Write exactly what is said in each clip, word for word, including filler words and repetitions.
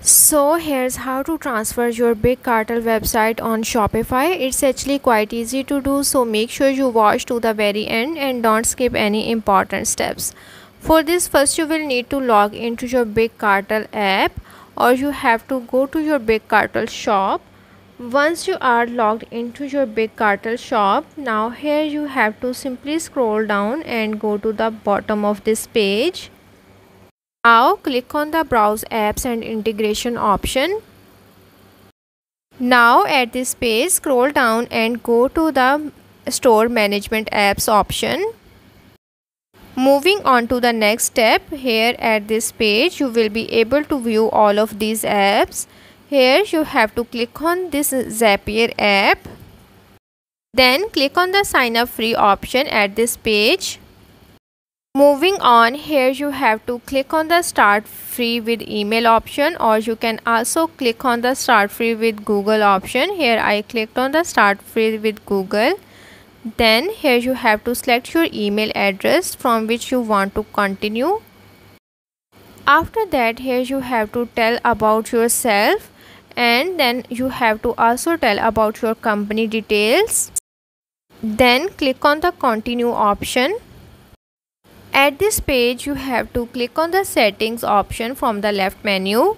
So here's how to transfer your Big Cartel website on Shopify. It's actually quite easy to do, so make sure you watch to the very end and don't skip any important steps. For this, first you will need to log into your Big Cartel app, or you have to go to your Big Cartel shop. Once you are logged into your Big Cartel shop, now here you have to simply scroll down and go to the bottom of this page. Now click on the Browse Apps and Integration option. Now at this page, scroll down and go to the Store Management Apps option. Moving on to the next step, here at this page, you will be able to view all of these apps. Here you have to click on this Zapier app. Then click on the Sign Up Free option at this page. Moving on, here you have to click on the Start Free with Email option, or you can also click on the Start Free with Google option. Here I clicked on the Start Free with Google. Then here you have to select your email address from which you want to continue. After that, here you have to tell about yourself, and then you have to also tell about your company details. Then click on the Continue option. At this page, you have to click on the Settings option from the left menu.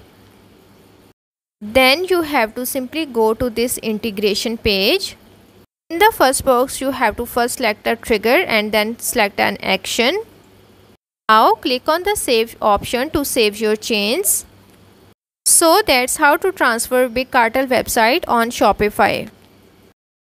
Then you have to simply go to this integration page. In the first box, you have to first select a trigger and then select an action. Now click on the Save option to save your changes. So that's how to transfer Big Cartel website on Shopify.